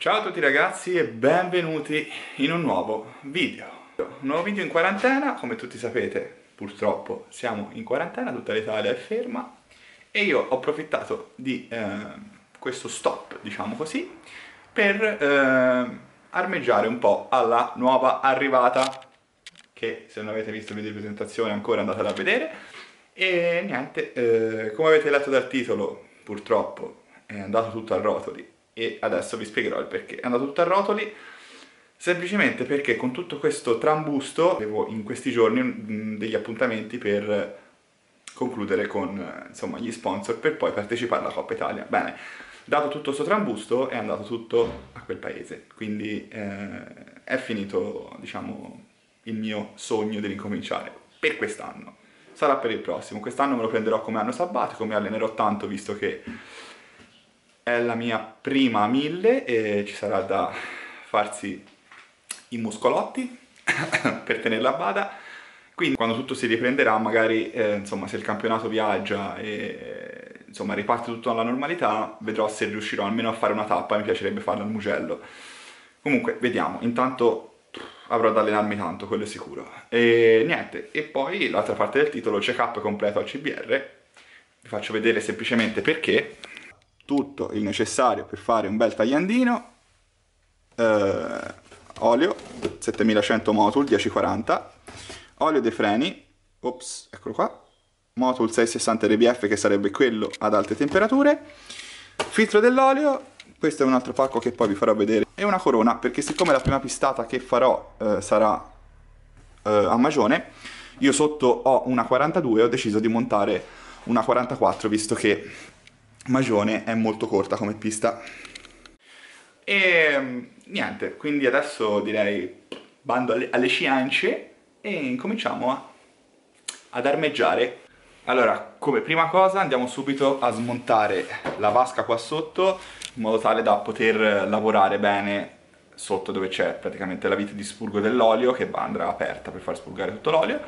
Ciao a tutti ragazzi e benvenuti in un nuovo video. In quarantena, come tutti sapete, purtroppo siamo in quarantena, tutta l'Italia è ferma e io ho approfittato di questo stop, diciamo così, per armeggiare un po' alla nuova arrivata, che se non avete visto il video di presentazione ancora andate a vedere. E niente, come avete letto dal titolo, purtroppo è andato tutto a rotoli. E adesso vi spiegherò il perché. È andato tutto a rotoli semplicemente perché con tutto questo trambusto avevo in questi giorni degli appuntamenti per concludere con, insomma, gli sponsor per poi partecipare alla Coppa Italia. Bene, dato tutto questo trambusto è andato tutto a quel paese, quindi è finito, diciamo, il mio sogno di ricominciare per quest'anno. Sarà per il prossimo. Quest'anno me lo prenderò come anno sabbatico, mi allenerò tanto visto che è la mia prima 1000 e ci sarà da farsi i muscolotti per tenerla a bada. Quindi quando tutto si riprenderà, magari insomma, se il campionato viaggia e insomma riparte tutto alla normalità, vedrò se riuscirò almeno a fare una tappa. Mi piacerebbe farla al Mugello. Comunque vediamo, intanto avrò da allenarmi tanto, quello è sicuro. E niente, e poi l'altra parte del titolo, check up completo al CBR. Vi faccio vedere semplicemente perché tutto il necessario per fare un bel tagliandino, olio 7100 Motul 1040, olio dei freni, ops, eccolo qua, Motul 660 RBF, che sarebbe quello ad alte temperature, filtro dell'olio, questo è un altro pacco che poi vi farò vedere, e una corona, perché siccome la prima pistata che farò sarà a Magione, io sotto ho una 42 e ho deciso di montare una 44 visto che Magione è molto corta come pista. E niente, quindi adesso direi bando alle sciance e incominciamo ad armeggiare. Allora, come prima cosa andiamo subito a smontare la vasca qua sotto, in modo tale da poter lavorare bene sotto, dove c'è praticamente la vite di spurgo dell'olio, che andrà aperta per far spurgare tutto l'olio,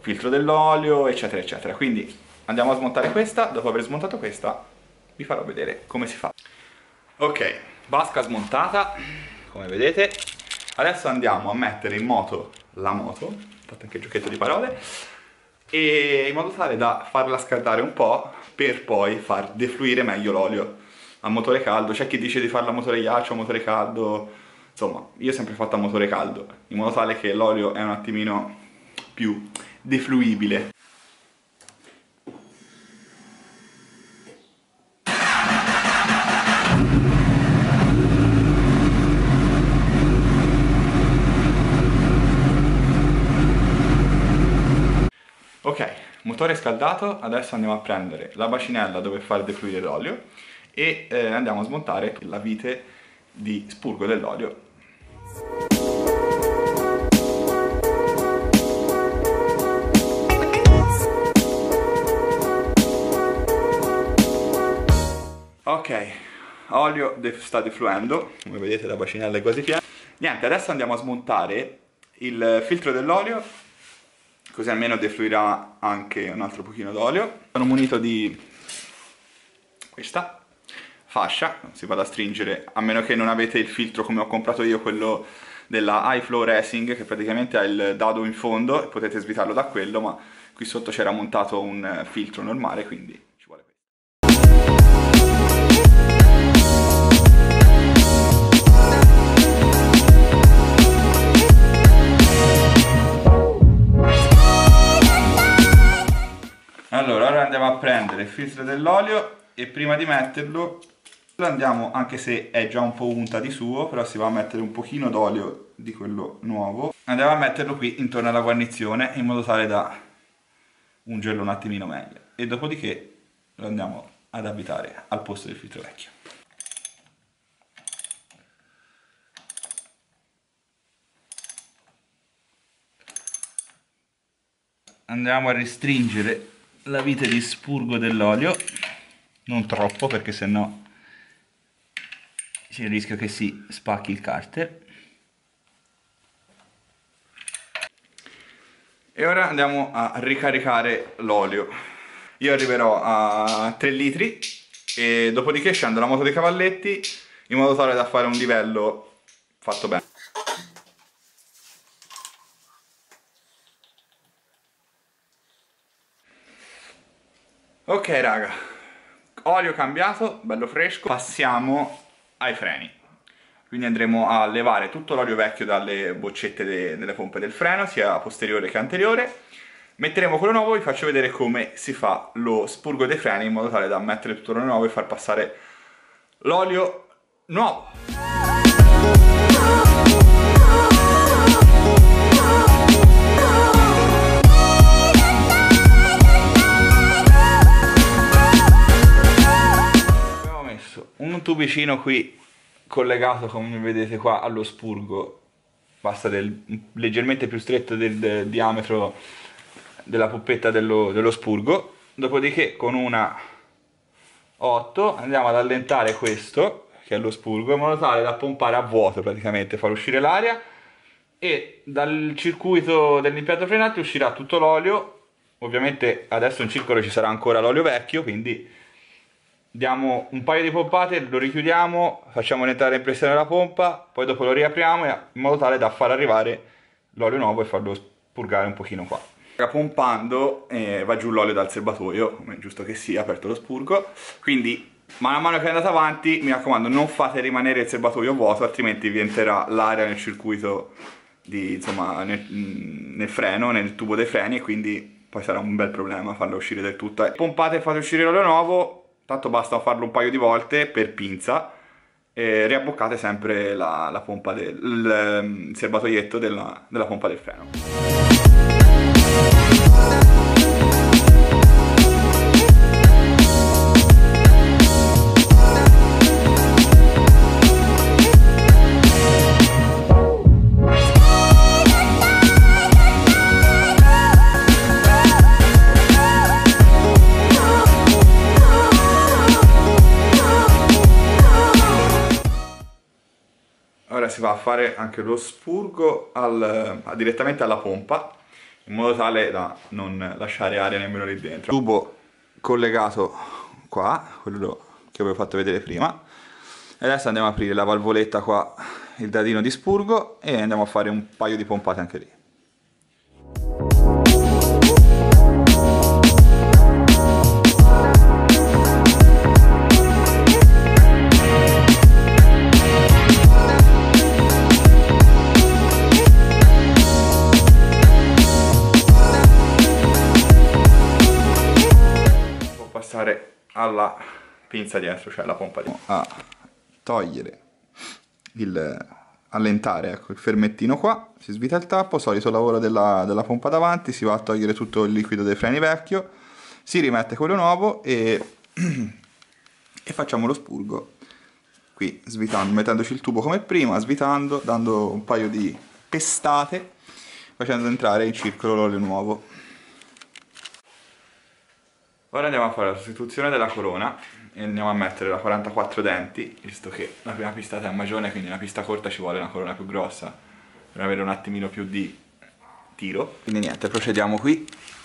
filtro dell'olio, eccetera eccetera. Quindi andiamo a smontare questa. Dopo aver smontato questa vi farò vedere come si fa. Ok, vasca smontata, come vedete. Adesso andiamo a mettere in moto la moto, fate anche il giochetto di parole, e in modo tale da farla scaldare un po' per poi far defluire meglio l'olio a motore caldo. C'è chi dice di farla a motore ghiaccio, a motore caldo, insomma io ho sempre fatto a motore caldo, in modo tale che l'olio è un attimino più defluibile. Ok, motore scaldato, adesso andiamo a prendere la bacinella dove far defluire l'olio e andiamo a smontare la vite di spurgo dell'olio. Ok, olio sta defluendo, come vedete la bacinella è quasi piena. Niente, adesso andiamo a smontare il filtro dell'olio, così almeno defluirà anche un altro pochino d'olio. Sono munito di questa fascia, non si vada a stringere, a meno che non avete il filtro come ho comprato io, quello della High Flow Racing, che praticamente ha il dado in fondo e potete svitarlo da quello, ma qui sotto c'era montato un filtro normale, quindi ci vuole questo. Allora, ora andiamo a prendere il filtro dell'olio e prima di metterlo andiamo, anche se è già un po' unta di suo, però si va a mettere un pochino d'olio di quello nuovo, andiamo a metterlo qui intorno alla guarnizione in modo tale da ungerlo un attimino meglio, e dopodiché lo andiamo ad abitare al posto del filtro vecchio. Andiamo a restringere la vite di spurgo dell'olio, non troppo perché sennò c'è il rischio che si spacchi il carter. E ora andiamo a ricaricare l'olio. Io arriverò a 3 litri e dopodiché scendo la moto dei cavalletti in modo tale da fare un livello fatto bene. Ok raga, olio cambiato, bello fresco, passiamo ai freni. Quindi andremo a levare tutto l'olio vecchio dalle boccette delle pompe del freno, sia posteriore che anteriore. Metteremo quello nuovo, vi faccio vedere come si fa lo spurgo dei freni in modo tale da mettere tutto l'olio nuovo e far passare l'olio nuovo. Abbiamo messo un tubicino qui collegato, come vedete qua, allo spurgo, basta leggermente più stretto del diametro della poppetta dello spurgo. Dopodiché con una 8 andiamo ad allentare questo, che è lo spurgo, in modo tale da pompare a vuoto praticamente, far uscire l'aria e dal circuito dell'impianto frenante uscirà tutto l'olio. Ovviamente adesso in circolo ci sarà ancora l'olio vecchio, quindi diamo un paio di pompate, lo richiudiamo, facciamo entrare in pressione la pompa, poi dopo lo riapriamo in modo tale da far arrivare l'olio nuovo e farlo spurgare un pochino qua. Pompando va giù l'olio dal serbatoio, come è giusto che sia, aperto lo spurgo. Quindi man mano che andate avanti, mi raccomando, non fate rimanere il serbatoio vuoto, altrimenti vi entrerà l'aria nel circuito, nel freno, nel tubo dei freni, e quindi poi sarà un bel problema farlo uscire del tutto. Pompate e fate uscire l'olio nuovo. Tanto basta farlo un paio di volte per pinza e riabboccate sempre la pompa il serbatoietto della pompa del freno. Si va a fare anche lo spurgo direttamente alla pompa, in modo tale da non lasciare aria nemmeno lì dentro. Tubo collegato qua, quello che avevo fatto vedere prima, e adesso andiamo ad aprire la valvoletta qua, il dadino di spurgo, e andiamo a fare un paio di pompate anche lì. Alla pinza dietro, cioè la pompa dietro, a togliere allentare, ecco, il fermettino qua, si svita il tappo, solito lavoro della pompa davanti, si va a togliere tutto il liquido dei freni vecchio, si rimette quello nuovo e facciamo lo spurgo qui, svitando, mettendoci il tubo come prima, svitando, dando un paio di pestate, facendo entrare in circolo l'olio nuovo. Ora andiamo a fare la sostituzione della corona e andiamo a mettere la 44 denti, visto che la prima pistata è a Magione, quindi una pista corta ci vuole una corona più grossa per avere un attimino più di tiro. Quindi niente, procediamo qui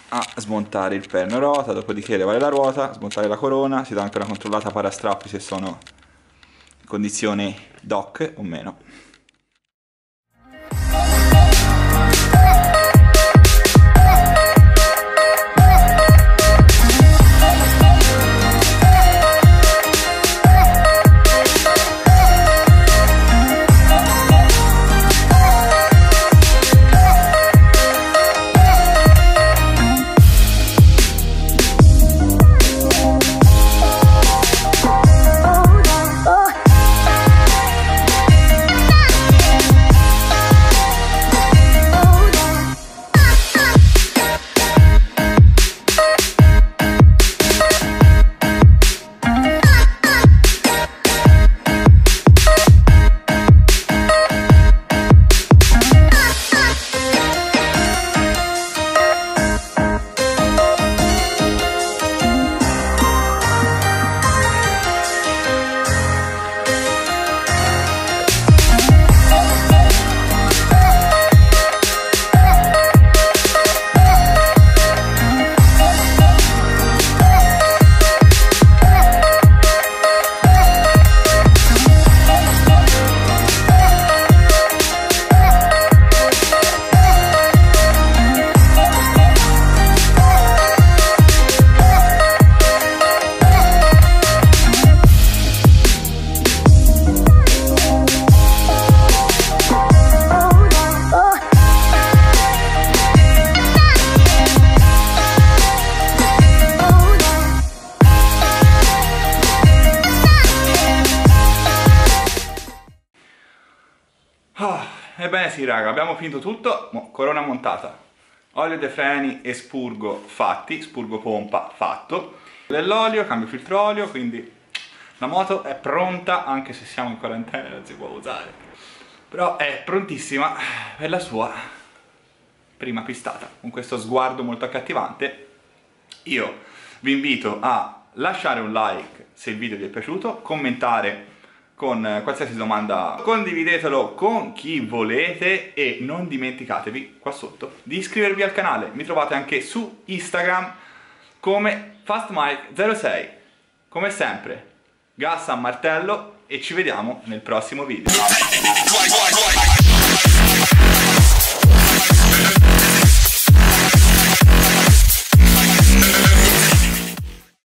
a smontare il perno ruota, dopodiché levare la ruota, smontare la corona, si dà anche una controllata parastrappi se sono in condizioni dock o meno. Ebbene sì raga, abbiamo finito tutto, corona montata, olio dei freni e spurgo fatti, spurgo pompa fatto, dell'olio, cambio filtro olio, quindi la moto è pronta, anche se siamo in quarantena non si può usare, però è prontissima per la sua prima pistata. Con questo sguardo molto accattivante io vi invito a lasciare un like se il video vi è piaciuto, commentare con qualsiasi domanda, condividetelo con chi volete e non dimenticatevi qua sotto di iscrivervi al canale. Mi trovate anche su Instagram come FastMike06. Come sempre, gas a martello e ci vediamo nel prossimo video.